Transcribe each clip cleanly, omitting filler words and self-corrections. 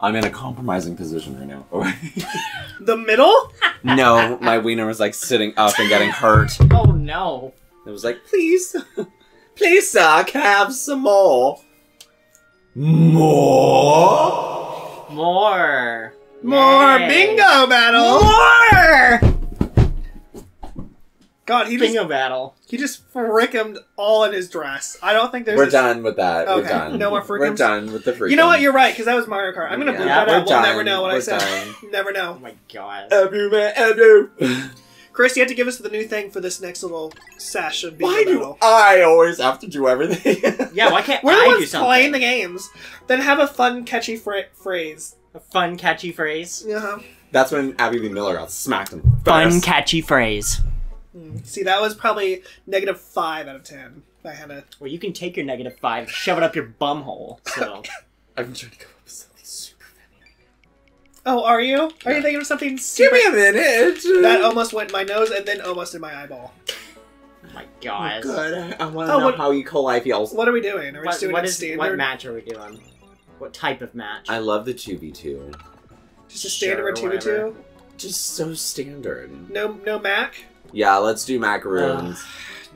I'm in a compromising position right now. The middle? No, my wiener was like sitting up and getting hurt. Oh no. It was like, please, please, sir, can I have some more? More? More. More. Yay. Bingo battle! More! God, he bingo battle. He just frickummed all in his dress. I don't think there's. We're done with that. Okay. We're done. No more frickum. We're done with the frickum. You know what? You're right, because that was Mario Kart. I'm gonna bleep that out. We'll never know what I said. Never know. Oh my god. Chris, you have to give us the new thing for this next little session. Why do I always have to do everything? Yeah, why can't I do something? We're playing the games. Then have a fun, catchy phrase. A fun, catchy phrase? Uh-huh. That's when Abby B. Miller got smacked in the face. Fun, catchy phrase. See, that was probably -5 out of 10. I had a... Well, you can take your -5 and shove it up your bum hole, so... I've been trying to come up with something super funny. Oh, are you? Are you thinking of something super... Give me a minute! That almost went in my nose and then almost in my eyeball. Oh my god. Oh, good. I want to know how E. coli feels. What are we doing? Are we just doing standard? What match are we doing? What type of match? I love the 2v2. Just a standard 2v2? Just so standard. No Mac? Yeah, let's do macaroons.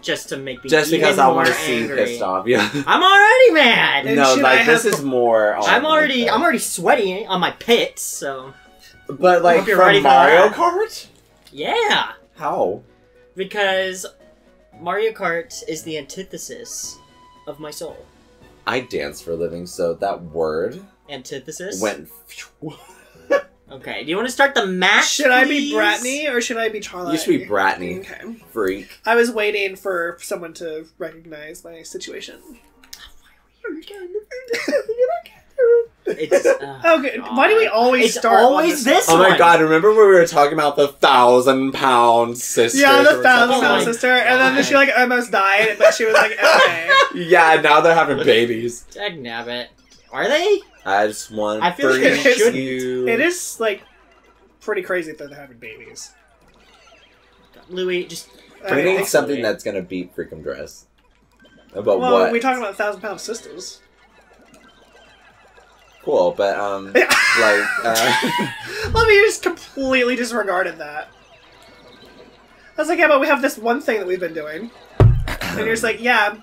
Just to make me just because I want to see pissed off. Yeah, I'm already mad. And no, like this is more. I'm already sweating on my pits. So, but like from Mario Kart. Yeah. How? Because Mario Kart is the antithesis of my soul. I dance for a living, so that word antithesis went. Okay, do you want to start the match? Should I be Bratney or should I be Charlotte? You should be Bratney. Okay. Freak. I was waiting for someone to recognize my situation. It's, okay, God. Why do we always start always this one? Oh my god, remember when we were talking about the 1,000-pound sister? Yeah, the 1,000-pound sister. And then she like almost died, but she was like, okay. Yeah, now they're having babies. Dagnabbit. Are they? I just want I feel like it is like pretty crazy that they're having babies. Louis, just we need something that's gonna beat freaking dress. About well, what? We're talking about 1,000-pound sisters. Cool, but like let me just completely disregarded that. I was like, yeah, but we have this one thing that we've been doing. And you're just like, yeah,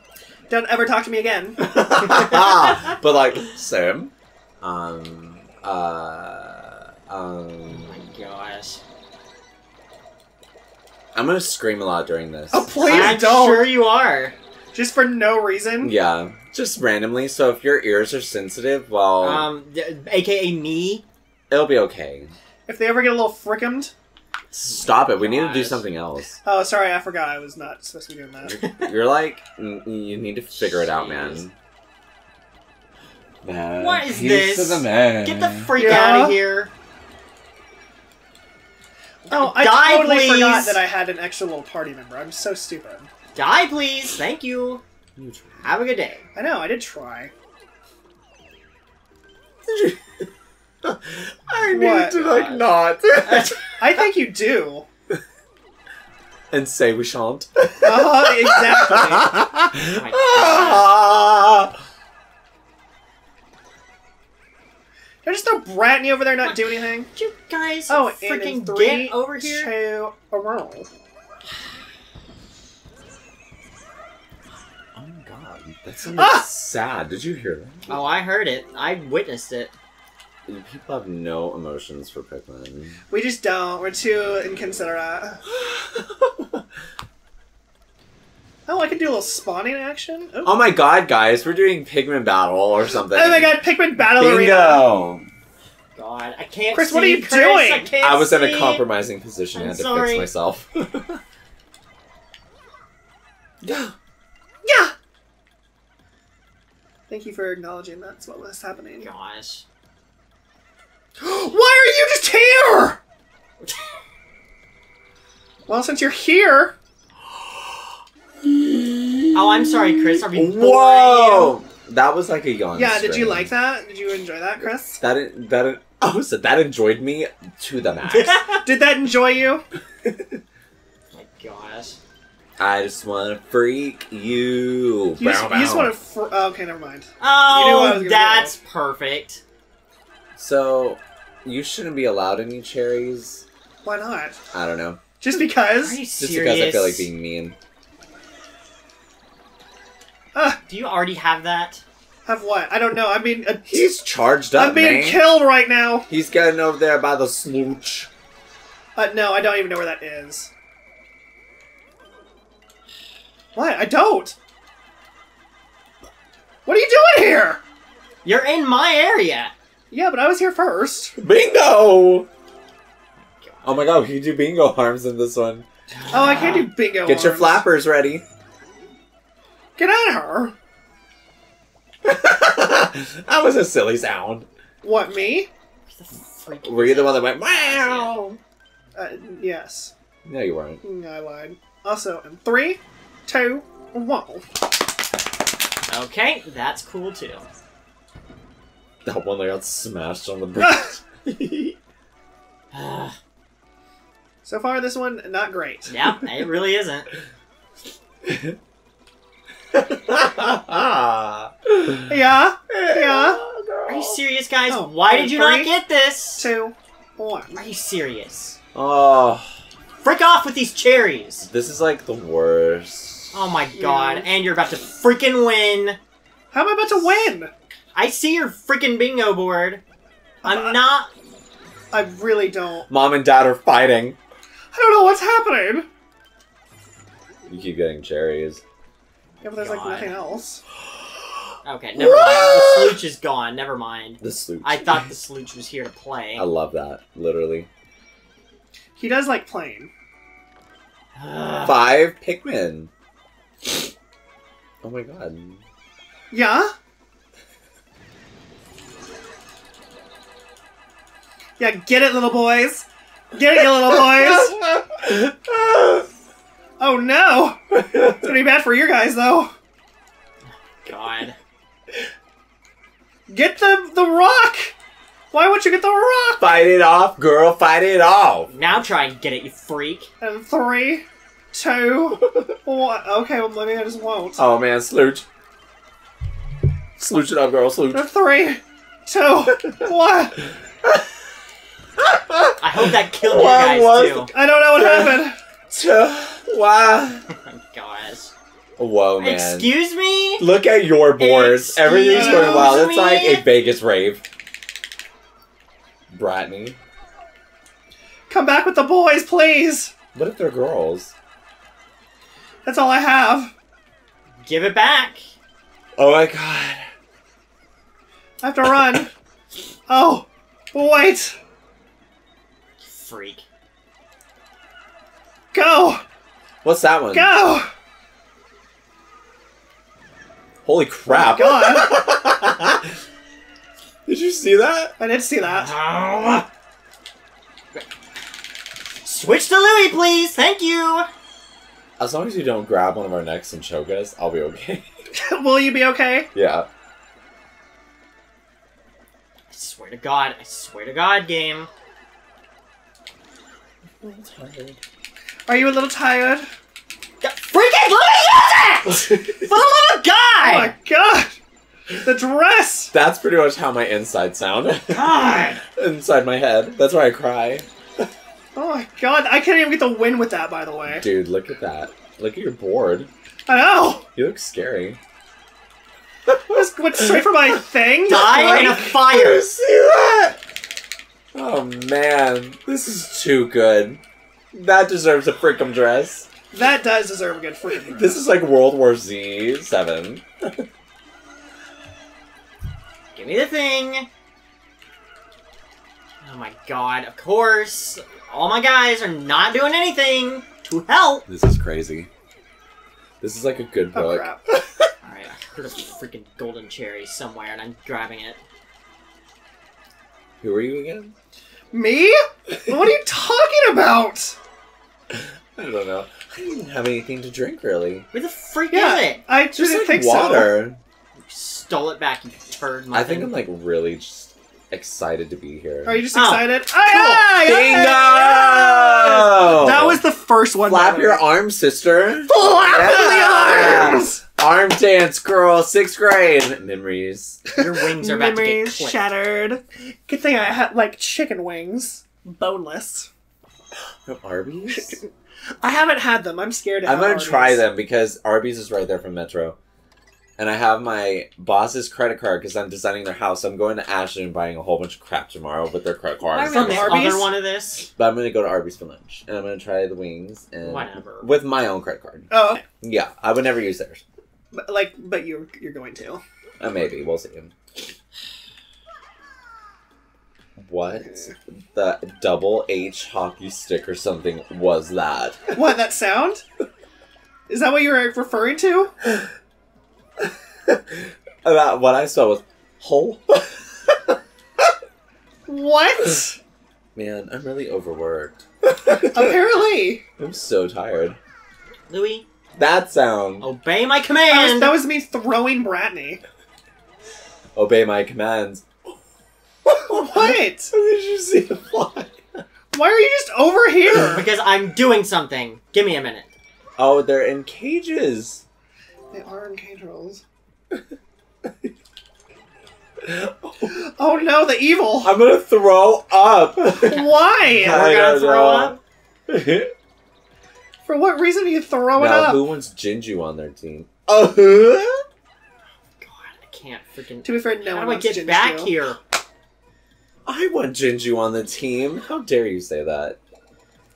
don't ever talk to me again. But like, Sam. Oh my gosh. I'm gonna scream a lot during this. Oh, please don't! I'm sure you are. Just for no reason? Yeah. Just randomly, so if your ears are sensitive, well... AKA me? It'll be okay. If they ever get a little frickummed... Stop it, we need to do something else. Oh, sorry, I forgot I was not supposed to be doing that. You're like, you need to figure it out, man. What is this? Get the freak out of here. Oh, I totally forgot that I had an extra little party member. I'm so stupid. Die, please. Thank you. Have a good day. I know, I did try. I need to, like, not. I think you do. And say we shan't. Exactly. Oh I just throw Bratney over there, not do anything. Did you guys freaking get over here? 2, a roll. Oh my god, that sounded sad. Did you hear that? Oh, I heard it. I witnessed it. People have no emotions for Pikmin. We just don't. We're too inconsiderate. Oh, I can do a little spawning action. Ooh. Oh my god, guys, we're doing Pikmin Battle or something. Oh my god, Pikmin Battle Arena. God, I can't Chris, see, what are you doing? I was in a compromising position. I had to fix myself. Yeah. Yeah. Thank you for acknowledging that's what was happening. Gosh. Why are you just here? Well, since you're here. Oh, I'm sorry, Chris. Are we boring? That was like a yawn. Yeah, did you like that? Did you enjoy that, Chris? That enjoyed me to the max. Did that enjoy you? Oh my gosh. I just want to freak you. You just want to. Okay, never mind. Oh, you knew what I was gonna do. Perfect. So, you shouldn't be allowed any cherries. Why not? I don't know. Just because? Are you serious? Just because I feel like being mean. Do you already have that? Have what? I don't know. I mean... he's charged up, man. I'm being killed right now. He's getting over there by the slooch. No, I don't even know where that is. What? I don't! What are you doing here? You're in my area. Yeah, but I was here first. Bingo! Oh my god, we can do bingo arms in this one. Oh, I can't do bingo arms. Get your flappers ready. Get out of her. That was a silly sound. What, me? Were you the one that went, wow? Yes. No, you weren't. No, I lied. Also, in 3, 2, 1. Okay, that's cool too. That one that got smashed on the bridge. So far, this one, not great. Yeah, it really isn't. Yeah. Are you serious, guys? Oh, why did you not get this? 2, 1. Are you serious? Oh. Frick off with these cherries. This is like the worst. Oh my god. And you're about to freaking win. How am I about to win? I see your freaking bingo board. I'm not. I really don't. Mom and dad are fighting. I don't know what's happening. You keep getting cherries. Yeah, but there's like nothing else. Okay, never mind. The slooch is gone. Never mind. The slooch. I thought the slooch was here to play. I love that. Literally. He does like playing. 5 Pikmin. Oh my god. Yeah? Yeah, get it, little boys. Get it, you little boys. Oh no! It's gonna be bad for you guys, though. God. Get the rock! Why won't you get the rock? Fight it off, girl. Fight it off. Now try and get it, you freak. And 3, 2, 1. Okay, well maybe I just won't. Oh man, slooch. Slooch it up, girl. Slooch. 3, 2, 1. I hope that killed you guys too. I don't know what happened. Wow. Oh my gosh. Whoa, man. Excuse me? Look at your boards. Excuse Everything's going wild. It's like a Vegas rave. Brittany. Come back with the boys, please. What if they're girls? That's all I have. Give it back. Oh my god. I have to run. Oh, wait. Freak. Go! What's that one? Go! Holy crap. Oh god. Did you see that? I did see that. Ow. Switch to Louie, please. Thank you. As long as you don't grab one of our necks and choke us, I'll be okay. Will you be okay? Yeah. I swear to god. I swear to god, game. I'm tired. Are you a little tired? Freaking let me use it! For the love of God! Oh my god! The dress! That's pretty much how my inside sounded. God! Inside my head. That's why I cry. Oh my god, I can't even get the win with that, by the way. Dude, look at that. Look at your board. I know! You look scary. Just went straight for my thing? Die in a fire! You see that? Oh man, this is too good. That deserves a freakum dress. That does deserve a good freakum dress. This is like World War Z 7. Give me the thing. Oh my god, of course. All my guys are not doing anything to help. This is crazy. This is like a good book. Oh, alright, I heard a freaking golden cherry somewhere and I'm grabbing it. Who are you again? Me? What are you talking about? I don't know. I didn't have anything to drink, really. Where the freak is it? I just didn't think water. So. You stole it back, you turd. I think I'm like really just excited to be here. Are you just excited? Cool. Bingo! That was the first one. Flap your arms, sister. Flap the arms! Arm dance, girl, 6th grade. Memories. Your wings are about to get shattered. Good thing I had, like, chicken wings. Boneless. No, Arby's? I haven't had them. I'm scared of Arby's. I'm going to try them because Arby's is right there from Metro. And I have my boss's credit card because I'm designing their house. So I'm going to Ashland and buying a whole bunch of crap tomorrow with their credit cards. I really ordered one of this. But I'm going to go to Arby's for lunch. And I'm going to try the wings. And whatever. With my own credit card. Oh. Okay. Yeah. I would never use theirs. But, like, but you're going to. Maybe. We'll see. What the double H hockey stick or something was that? What, that sound? Is that what you were referring to? About what I saw was hole. What? Man, I'm really overworked. Apparently. I'm so tired. Louis. That sound. Obey my command. That was me throwing Bratney. Obey my commands. What? How did you see the fly? Why are you just over here? Because I'm doing something. Give me a minute. Oh, they're in cages. They are in cage rolls. Oh no, the evil! I'm gonna throw up! Why? We're gonna throw up? For what reason are you throwing up? Who wants Jinju on their team? Oh God, I can't freaking... To be fair, no one wants Jinju. How do I get back here? I want Jinju on the team. How dare you say that?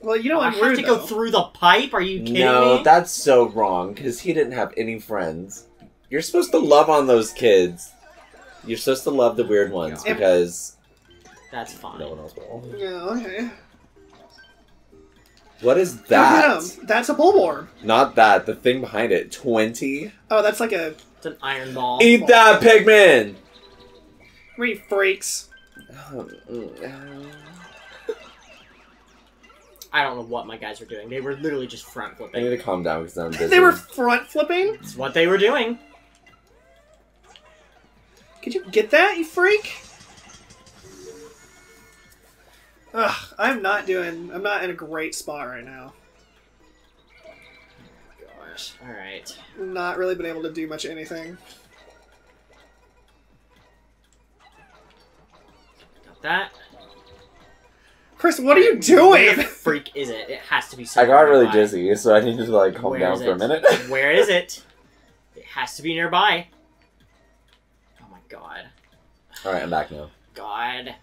Well, you know I'm rude, though. I have to go through the pipe? Are you kidding me? No, that's so wrong, because he didn't have any friends. You're supposed to love on those kids. You're supposed to love the weird ones because that's fine. No one else will. Yeah, okay. What is that? That's a bullworm. Not that. The thing behind it. 20. Oh, that's like a. It's an iron ball. Eat that, Pikmin! We freaks. I don't know what my guys were doing. They were literally just front flipping. I need to calm down because I'm busy. They were front flipping? That's what they were doing. Could you get that, you freak? Ugh, I'm not in a great spot right now. Oh my gosh. Alright. Not really been able to do much of anything. Got that. Chris, what are you doing? What the freak is it? It has to be somewhere. I got really dizzy, so I need to, like, calm down for a minute. Where is it? It has to be nearby. God. Alright, I'm back now. God.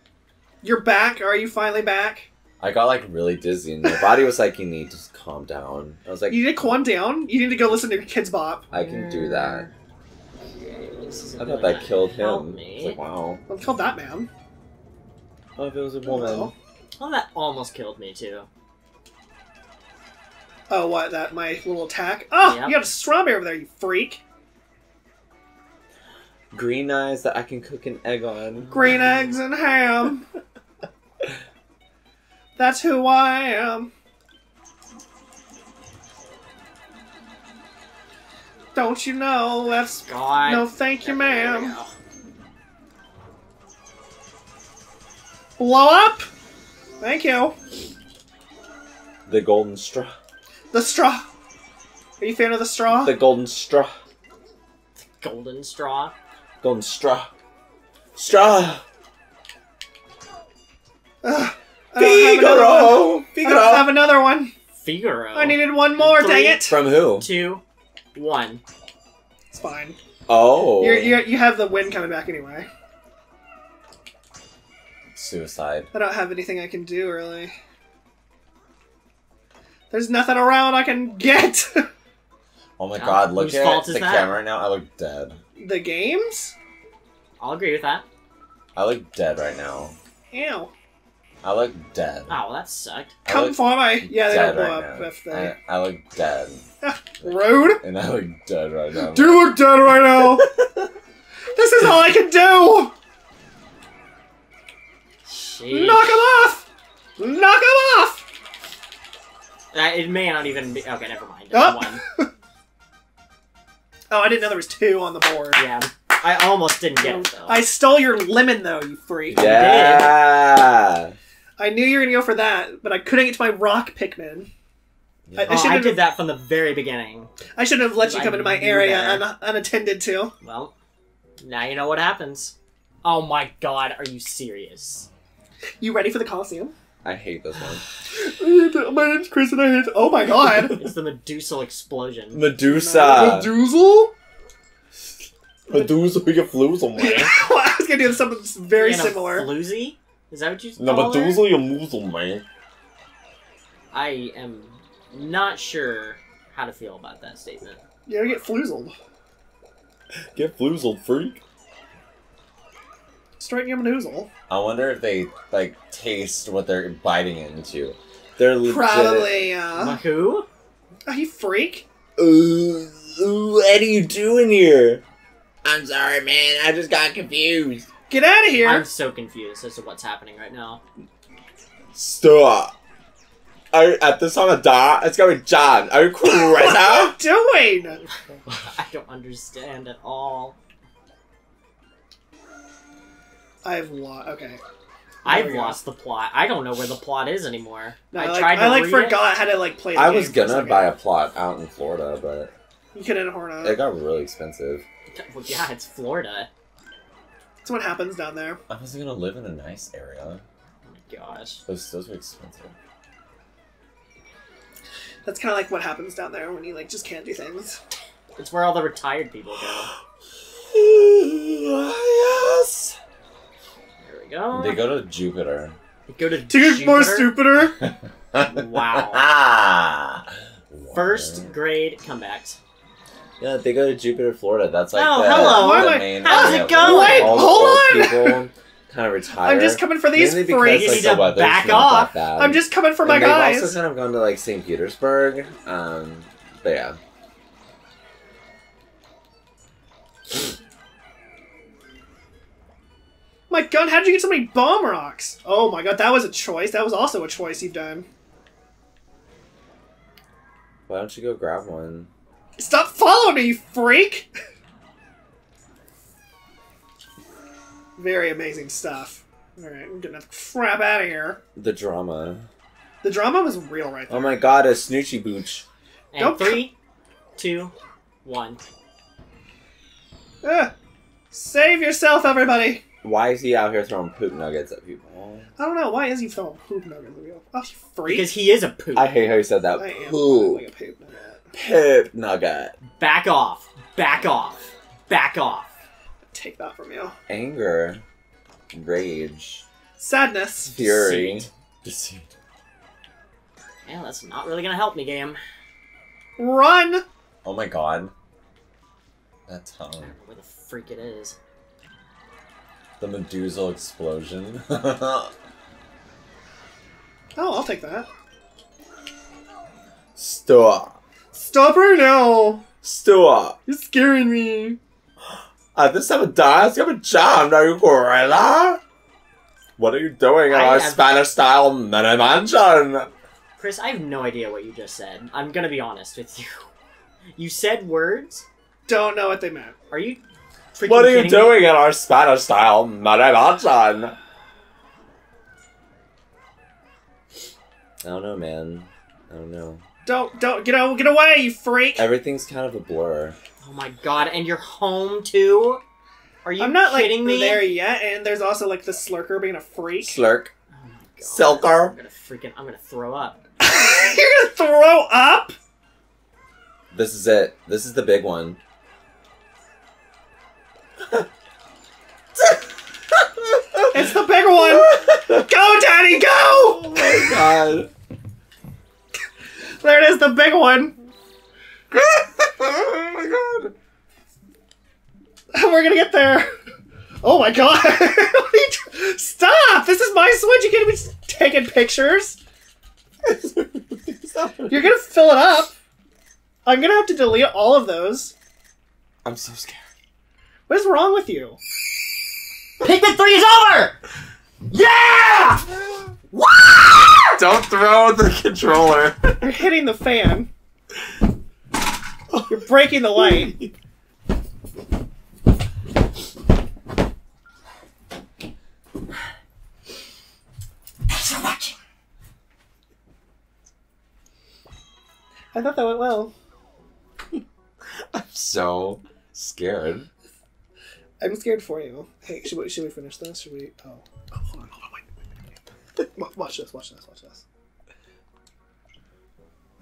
You're back? Are you finally back? I got, like, really dizzy, and my body was like, you need to just calm down. I was like... You need to calm down? You need to go listen to your Kids Bop. I can do that. I thought that killed him. It's like, wow. Well, it killed that man. Oh, if it was a woman. Oh, that almost killed me, too. Oh, what? That my little attack? Oh, yep. You got a strawberry over there, you freak. Green eyes that I can cook an egg on. Green eggs and ham. That's who I am. Don't you know? That's God. No, thank you, ma'am. Blow up. Thank you. The golden straw. The straw. Are you a fan of the straw? The golden straw. The golden straw. Golden straw. Straw! Figaro! Figaro! I don't have another one. Figaro. I needed one more, dang it! From who? 2, 1. It's fine. Oh. You have the wind coming back anyway. Suicide. I don't have anything I can do, really. There's nothing around I can get! Oh my God, look at the camera right now. I look dead. The games? I'll agree with that. I look dead right now. Ew. I look dead. Oh, well, that sucked. Come for me. Yeah, they don't blow up if they... I look dead. Rude. And I look dead right now. Do you look dead right now? This is all I can do. Jeez. Knock him off. Knock him off. It may not even be... Okay, never mind. Oh. One. Oh, I didn't know there was 2 on the board. Yeah. I almost didn't get it, though. I stole your lemon, though, you freak. Yeah. You did. I knew you were going to go for that, but I couldn't get to my rock Pikmin. Yeah. I did that from the very beginning. I shouldn't have let you come into my area unattended to. Well, now you know what happens. Oh my god, are you serious? You ready for the Coliseum? I hate this one. My name's Chris and I hate... Oh my god! It's the Medusa explosion. Medusa! Medusa? Medusa, you floozle, man. I was gonna do something very similar. Floozy? Is that what you call it? No, Medusa, you moozle, man. I am not sure how to feel about that statement. Yeah, get floozled. Get floozled, freak. Straighten your manoozle. I wonder if they, like, taste what they're biting into. They're legit. Probably, Who? Are you freak? What are you doing here? I'm sorry, man. I just got confused. Get out of here! I'm so confused as to what's happening right now. Stop. At this time of da, it's going to be John. Are you crazy? What are you doing? I don't understand at all. I've lost. Okay. I've lost the plot. I don't know where the plot is anymore. No, I forgot how to play. The game was gonna buy a plot out in Florida, but you couldn't horn up. It got really expensive. Well, yeah, it's Florida. That's what happens down there. I wasn't gonna live in a nice area. Oh my gosh, those are expensive. That's kind of like what happens down there when you just can't do things. It's where all the retired people go. Yes. Go. They go to Jupiter. They go to Jupiter? More stupider? Wow. First grade comebacks. Yeah, they go to Jupiter, Florida. That's like the main How's it going? Wait, hold on! Kind of retire. I'm just coming for these freaks. You need to back off. I'm just coming for my guys. They've also kind of gone to St. Petersburg. But yeah. My god, how'd you get so many bomb rocks? Oh my god, that was a choice. That was also a choice you've done. Why don't you go grab one? Stop following me, you freak! Very amazing stuff. Alright, we're getting the crap out of here. The drama. The drama was real right there. Oh my god, a snoochie booch. And nope. 3, 2, 1. Save yourself, everybody! Why is he out here throwing poop nuggets at people? I don't know. Why is he throwing poop nuggets at people? Oh, you freak. Because he is a poop. I hate how you said that. Poop. Like a poop nugget. Poop nugget. Back off. Back off. Back off. Take that from you. Anger. Rage. Sadness. Fury. Deceit. Yeah, that's not really going to help me, game. Run! Oh my god. That tongue. I don't know where the freak it is. The Medusa explosion. Oh, I'll take that. Stop. Stop right now. Stop. You're scaring me. At this time of die, it's gonna be jammed. Are you gorilla? What are you doing in our Spanish style mini mansion? Chris, I have no idea what you just said. I'm gonna be honest with you. You said words? Don't know what they meant. Are you... What are you doing in our Spanish style mansion? I don't know, man. I don't know. Don't get away, you freak! Everything's kind of a blur. Oh my god, and you're home too? Are you kidding me? I'm not there yet, and there's also the slurker being a freak. Slurk. Oh my god. Silker. I'm gonna throw up. You're gonna throw up? This is it. This is the big one. It's the bigger one! Go, Daddy, go! Oh my god. There it is, the big one. Oh my god. We're gonna get there. Oh my god. Stop! This is my Switch. You're gonna be taking pictures. You're gonna fill it up. I'm gonna have to delete all of those. I'm so scared. What is wrong with you? Pikmin 3 is over! Yeah! Don't throw the controller. You're hitting the fan. You're breaking the light. Thanks for watching. I thought that went well. I'm so scared. I'm scared for you. Hey, should we finish this? Should we? Oh. Oh, hold on, wait. Watch this.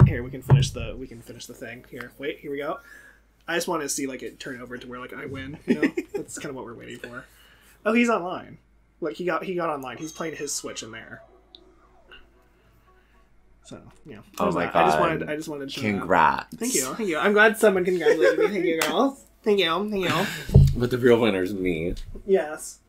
Here, we can finish the thing. Here, wait, here we go. I just want to see like it turn over to where like I win. You know, that's kind of what we're waiting for. Oh, he's online. Like he got online. He's playing his Switch in there. So yeah. Oh my god! I just wanted to. Congrats. Thank you. I'm glad someone congratulated me. Thank you, girls. Thank you. But the real winner is me. Yes.